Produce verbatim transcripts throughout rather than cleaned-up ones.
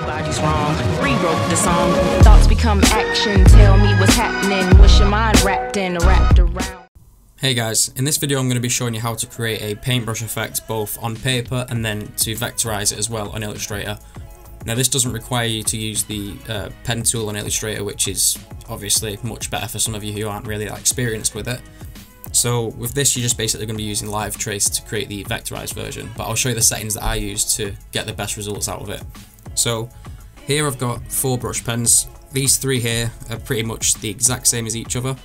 Everybody's wrong, rewrote the song. Thoughts become action, tell me what's happening. Wish your mind wrapped in, wrapped around. Hey guys, in this video I'm going to be showing you how to create a paintbrush effect both on paper and then to vectorize it as well on Illustrator. Now this doesn't require you to use the uh, pen tool on Illustrator, which is obviously much better for some of you who aren't really that experienced with it. So with this you're just basically going to be using Live Trace to create the vectorized version, but I'll show you the settings that I use to get the best results out of it. So here I've got four brush pens. These three here are pretty much the exact same as each other.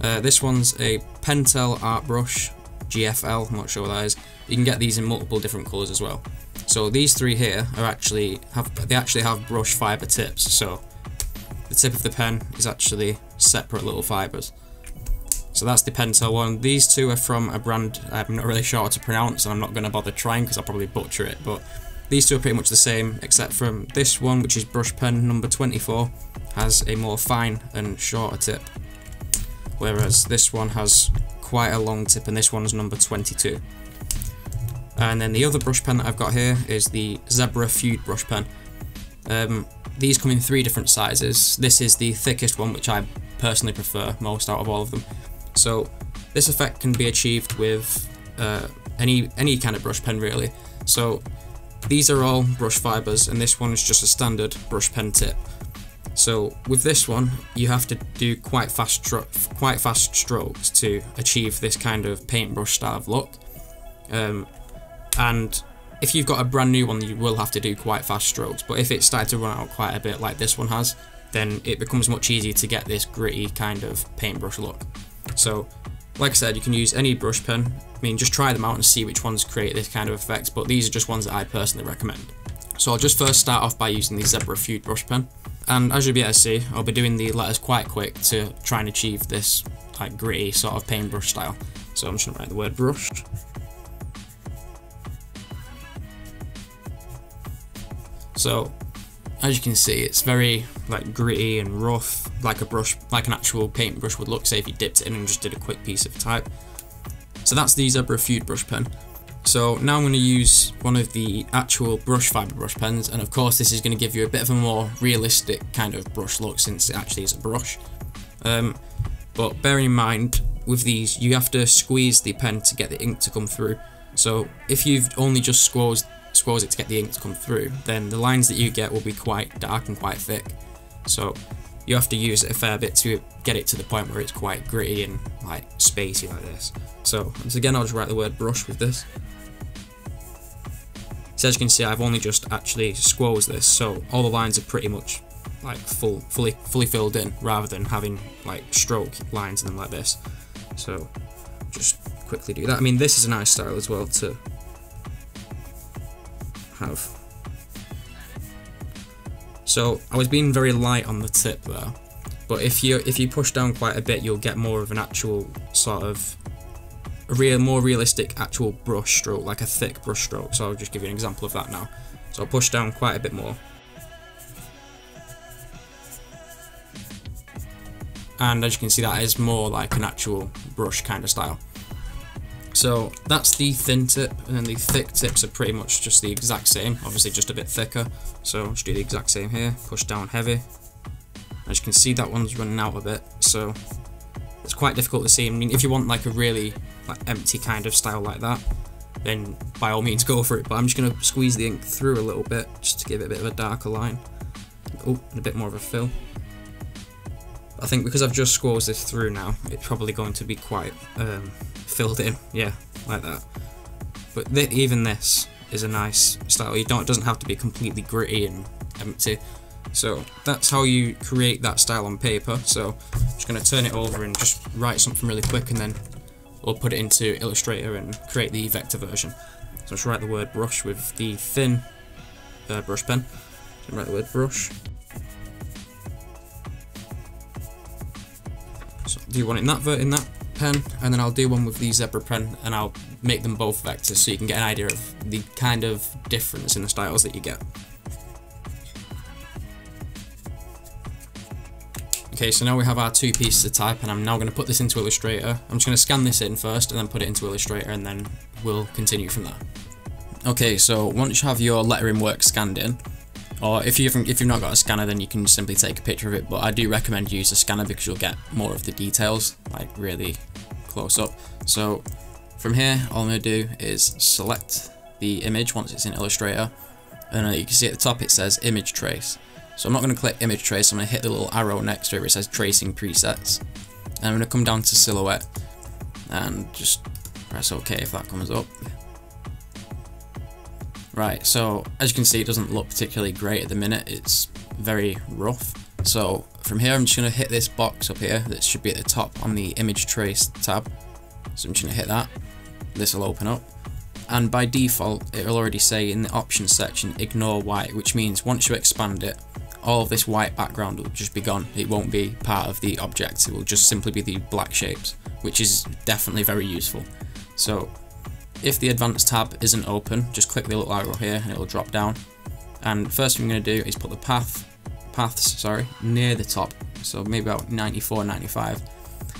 Uh, this one's a Pentel Art Brush, G F L, I'm not sure what that is. You can get these in multiple different colours as well. So these three here are actually have they actually have brush fibre tips, so the tip of the pen is actually separate little fibres. So that's the Pentel one. These two are from a brand I'm not really sure how to pronounce, and I'm not going to bother trying because I'll probably butcher it, but these two are pretty much the same, except from this one, which is brush pen number twenty-four, has a more fine and shorter tip, whereas this one has quite a long tip and this one's number twenty-two. And then the other brush pen that I've got here is the Zebra Fude Brush Pen. Um, these come in three different sizes. This is the thickest one, which I personally prefer most out of all of them. So this effect can be achieved with uh, any any kind of brush pen really. So these are all brush fibers and this one is just a standard brush pen tip. So with this one, you have to do quite fast, quite fast strokes to achieve this kind of paintbrush style of look. Um, and if you've got a brand new one, you will have to do quite fast strokes. But if it started to run out quite a bit like this one has, then it becomes much easier to get this gritty kind of paintbrush look. So like I said, you can use any brush pen. I mean, just try them out and see which ones create this kind of effect. But these are just ones that I personally recommend. So I'll just first start off by using the Zebra Fude Brush Pen. And as you'll be able to see, I'll be doing the letters quite quick to try and achieve this like gritty sort of paintbrush style. So I'm just gonna write the word brushed. So as you can see, it's very like gritty and rough, like a brush, like an actual paintbrush would look, say if you dipped it in and just did a quick piece of type. So that's the Zebra Fude Brush Pen. So now I'm going to use one of the actual brush fibre brush pens, and of course this is going to give you a bit of a more realistic kind of brush look since it actually is a brush. Um, but bearing in mind with these you have to squeeze the pen to get the ink to come through. So if you've only just squoze, squoze it to get the ink to come through, then the lines that you get will be quite dark and quite thick. So you have to use it a fair bit to get it to the point where it's quite gritty and like spacey like this. So once again I'll just write the word brush with this. So as you can see, I've only just actually squoze this, so all the lines are pretty much like full, fully, fully filled in, rather than having like stroke lines in them like this. So just quickly do that. I mean, this is a nice style as well to have. So I was being very light on the tip there, but if you if you push down quite a bit, you'll get more of an actual sort of a real, more realistic actual brush stroke, like a thick brush stroke. So I'll just give you an example of that now. So I'll push down quite a bit more. And as you can see, that is more like an actual brush kind of style. So that's the thin tip, and then the thick tips are pretty much just the exact same, obviously just a bit thicker. So just do the exact same here, push down heavy. As you can see, that one's running out a bit, so it's quite difficult to see. I mean, if you want like a really like empty kind of style like that, then by all means go for it, but I'm just going to squeeze the ink through a little bit just to give it a bit of a darker line. Oh, and a bit more of a fill. I think because I've just squoze this through now, it's probably going to be quite um, filled in, yeah, like that. But th even this is a nice style. You don't, it doesn't have to be completely gritty and empty. So that's how you create that style on paper. So I'm just going to turn it over and just write something really quick, and then we'll put it into Illustrator and create the vector version. So just write the word brush with the thin uh, brush pen. Just write the word brush. So I'll do one in that in that pen, and then I'll do one with the Zebra pen, and I'll make them both vectors so you can get an idea of the kind of difference in the styles that you get. Okay, so now we have our two pieces to type, and I'm now going to put this into Illustrator. I'm just going to scan this in first and then put it into Illustrator, and then we'll continue from there. Okay, so once you have your lettering work scanned in, Or if you haven't, if you've not got a scanner, then you can simply take a picture of it. But I do recommend you use a scanner because you'll get more of the details, like really close up. So from here, all I'm going to do is select the image once it's in Illustrator, and you can see at the top it says image trace. So I'm not going to click image trace. I'm going to hit the little arrow next to it where it says tracing presets, and I'm going to come down to silhouette and just press OK if that comes up. Right, so as you can see, it doesn't look particularly great at the minute. It's very rough. So from here, I'm just going to hit this box up here that should be at the top on the image trace tab. So I'm just going to hit that. This will open up. And by default, it'll already say in the options section, ignore white, which means once you expand it, all of this white background will just be gone. It won't be part of the object. It will just simply be the black shapes, which is definitely very useful. So if the advanced tab isn't open, just click the little arrow here and it'll drop down. And first thing I'm going to do is put the path, paths sorry, near the top, so maybe about ninety-four, ninety-five.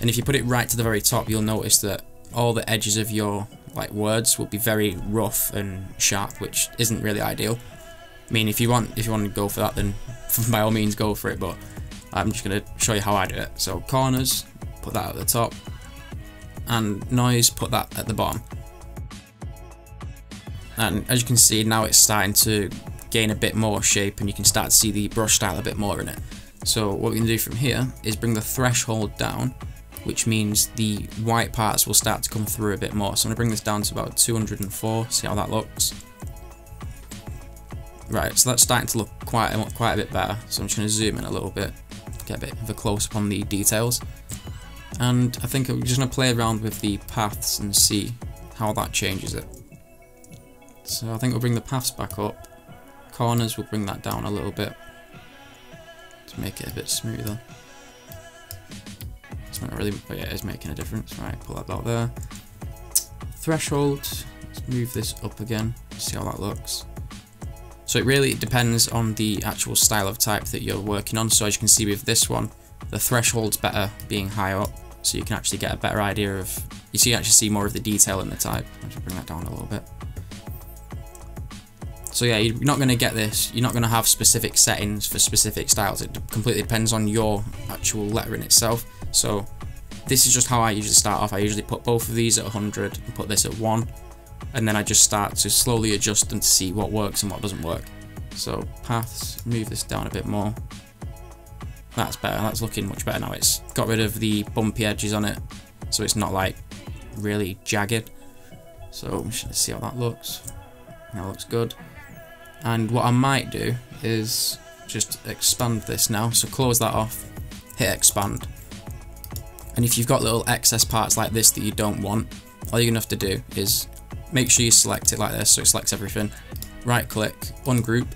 And if you put it right to the very top, you'll notice that all the edges of your like words will be very rough and sharp, which isn't really ideal. I mean, if you want, if you want to go for that, then by all means go for it, but I'm just going to show you how I do it. So corners, put that at the top, and noise, put that at the bottom. And as you can see, now it's starting to gain a bit more shape and you can start to see the brush style a bit more in it. So what we can do from here is bring the threshold down, which means the white parts will start to come through a bit more. So I'm going to bring this down to about two hundred and four, see how that looks. Right, so that's starting to look quite, quite a bit better. So I'm just going to zoom in a little bit, get a bit of a close-up on the details. And I think I'm just going to play around with the paths and see how that changes it. So I think we'll bring the paths back up, corners we'll bring that down a little bit to make it a bit smoother. It's not really, but yeah, it is making a difference. Right, pull that out there. Threshold, let's move this up again, see how that looks. So it really depends on the actual style of type that you're working on. So as you can see with this one, the threshold's better being high up, so you can actually get a better idea of, you see, you actually see more of the detail in the type. I'll just bring that down a little bit. So yeah, you're not going to get this, you're not going to have specific settings for specific styles. It completely depends on your actual lettering itself. So this is just how I usually start off. I usually put both of these at one hundred and put this at one, and then I just start to slowly adjust them to see what works and what doesn't work. So paths, move this down a bit more. That's better, that's looking much better now. It's got rid of the bumpy edges on it, so it's not like really jagged. So I'm just going to see how that looks. That looks good. And what I might do is just expand this now. So close that off, hit expand. And if you've got little excess parts like this that you don't want, all you're gonna have to do is make sure you select it like this, so it selects everything. Right click, ungroup.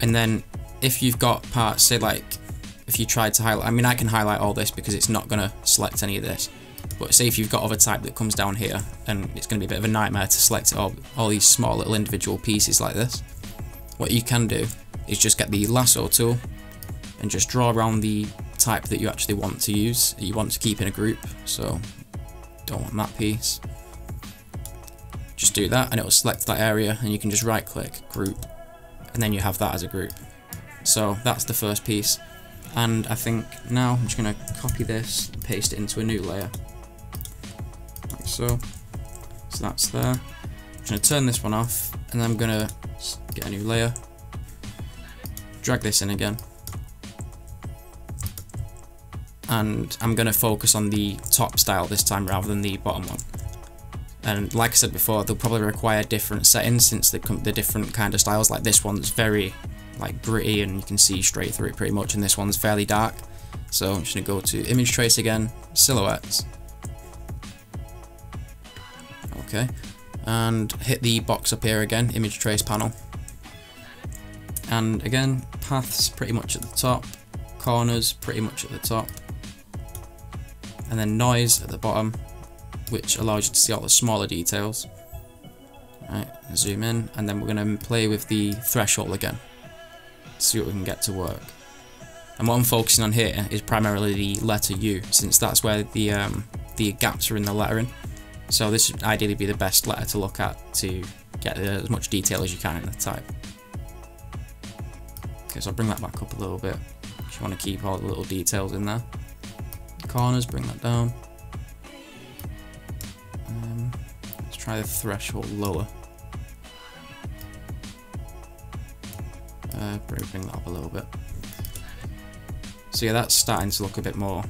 And then if you've got parts, say like, if you tried to highlight, I mean, I can highlight all this because it's not gonna select any of this. But say if you've got other type that comes down here, and it's going to be a bit of a nightmare to select all, all these small little individual pieces like this, what you can do is just get the lasso tool and just draw around the type that you actually want to use, that you want to keep in a group. So don't want that piece. Just do that and it will select that area, and you can just right click, group, and then you have that as a group. So that's the first piece. And I think now I'm just going to copy this, paste it into a new layer. Like so. So that's there. I'm just going to turn this one off, and then I'm going to get a new layer. Drag this in again. And I'm going to focus on the top style this time rather than the bottom one. And like I said before, they'll probably require different settings since they come, they're different kind of styles. Like this one's very like gritty and you can see straight through it pretty much, and this one's fairly dark. So I'm just going to go to image trace again, silhouettes. Okay, and hit the box up here again, image trace panel, and again paths pretty much at the top, corners pretty much at the top, and then noise at the bottom, which allows you to see all the smaller details. Right, zoom in, and then we're going to play with the threshold again, see what we can get to work. And what I'm focusing on here is primarily the letter U, since that's where the um, the gaps are in the lettering. So this should ideally be the best letter to look at to get as much detail as you can in the type. Okay, so bring that back up a little bit. Just want to keep all the little details in there. Corners, bring that down. Um, let's try the threshold lower. Uh, bring that up a little bit. So yeah, that's starting to look a bit more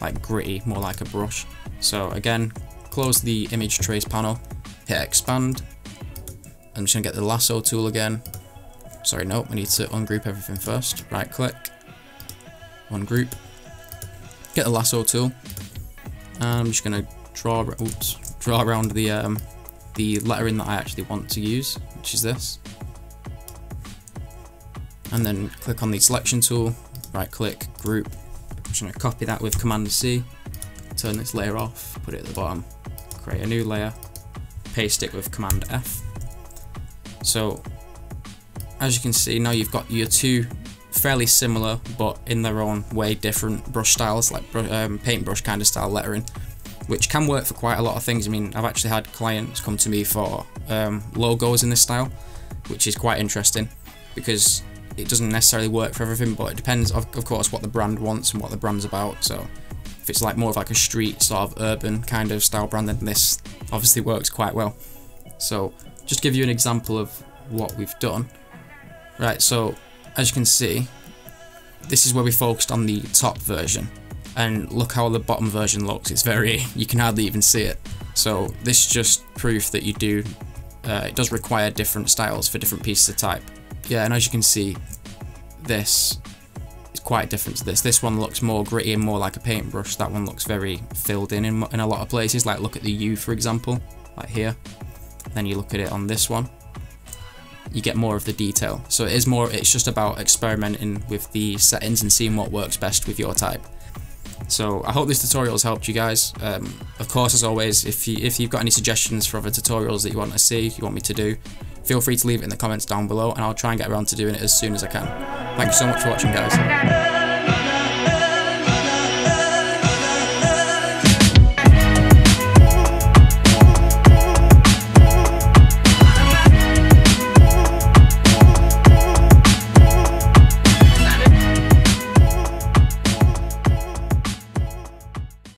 like gritty, more like a brush. So again, close the image trace panel, hit expand. I'm just gonna get the lasso tool again. Sorry, no, we need to ungroup everything first. Right click, ungroup, get the lasso tool. And I'm just gonna draw, oops, draw around the um, the lettering that I actually want to use, which is this. And then click on the selection tool, right click, group. I'm just gonna copy that with Command C, turn this layer off, put it at the bottom, create a new layer, paste it with Command F. So as you can see, now you've got your two fairly similar, but in their own way different brush styles, like um, paintbrush kind of style lettering, which can work for quite a lot of things. I mean, I've actually had clients come to me for um, logos in this style, which is quite interesting because it doesn't necessarily work for everything, but it depends, of, of course, what the brand wants and what the brand's about. So if it's like more of like a street sort of urban kind of style brand, then this obviously works quite well. So just give you an example of what we've done. Right, so as you can see, this is where we focused on the top version, and look how the bottom version looks. It's very, you can hardly even see it. So this is just proof that you do, uh, it does require different styles for different pieces of type. Yeah, and as you can see, this is quite different to this. This one looks more gritty and more like a paintbrush. That one looks very filled in in, in a lot of places. Like look at the U, for example, like here. Then you look at it on this one, you get more of the detail. So it is more, it's just about experimenting with the settings and seeing what works best with your type. So I hope this tutorial has helped you guys. Um, of course, as always, if, you, if you've got any suggestions for other tutorials that you want to see, you want me to do, feel free to leave it in the comments down below, and I'll try and get around to doing it as soon as I can. Thank you so much for watching, guys.